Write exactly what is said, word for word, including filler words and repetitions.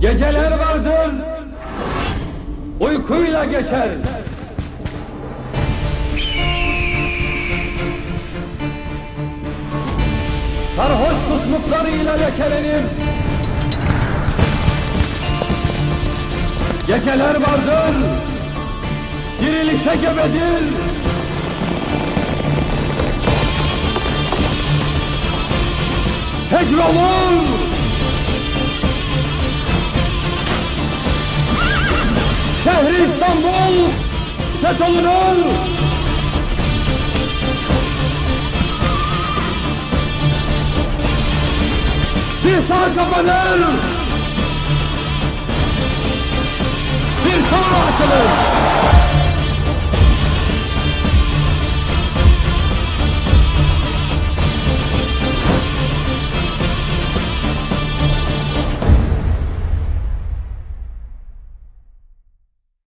Geceler vardır, uykuyla geçer. Sarhoş kusmuklarıyla lekelenir. Geceler vardır, dirilişe gebedir. Hecr olur. Şehri İstanbul fetholunur. Bir çağ kapanır, bir çağ açılır.